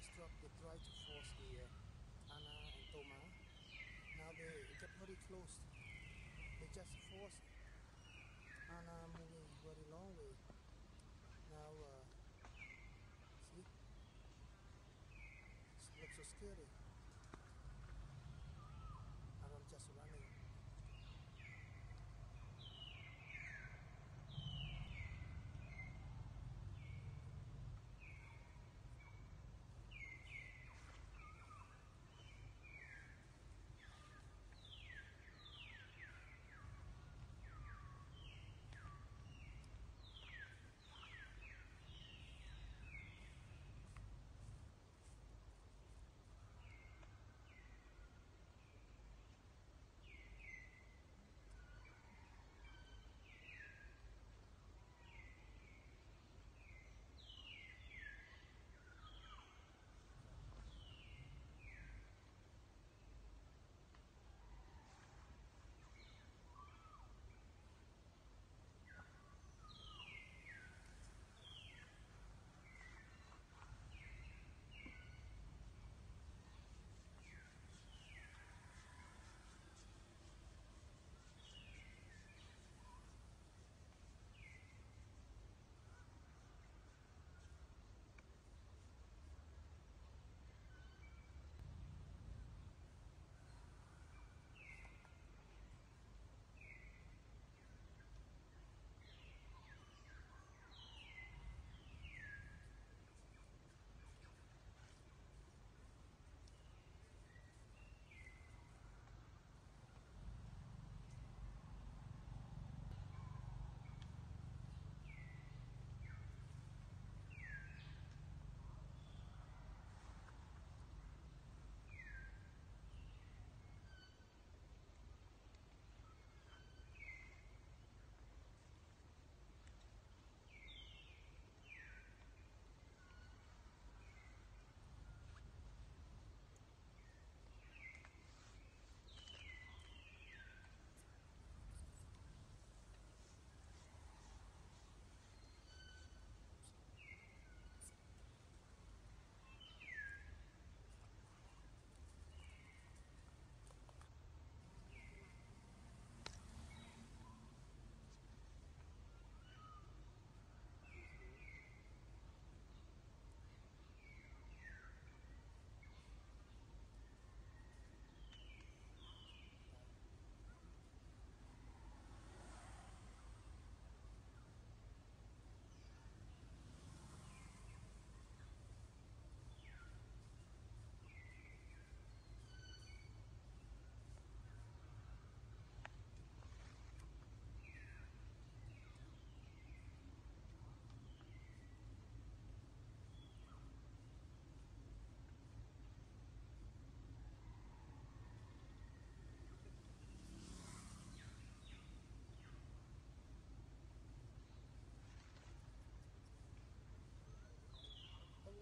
were struck with trying to force the Anna and Toma. Now they kept very close. They just forced Anna moving very long way. Now, see? It looks so scary. And I'm just running.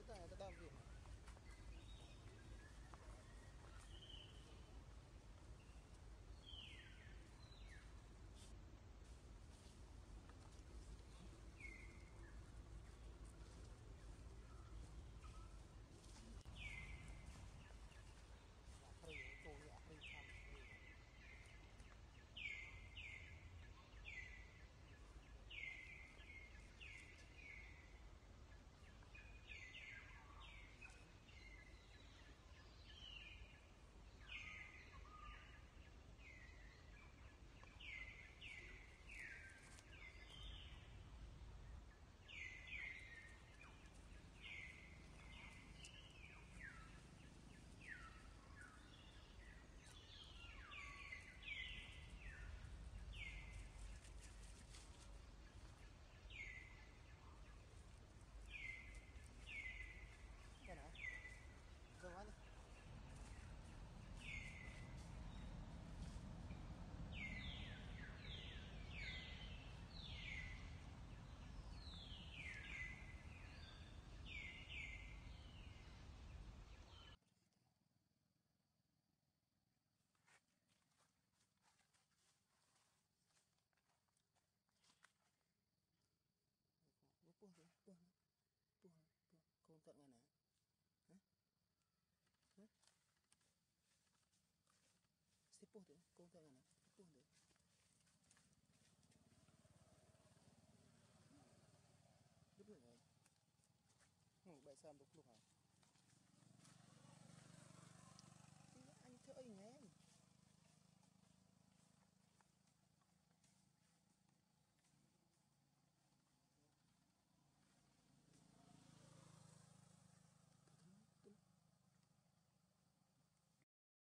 Ada bambu. Puan, puan, puan, puan. Kau tak ngana? Hah? Puh tu, kau tak kan? Puh tu. Duduk ni. Baik sambil keluar.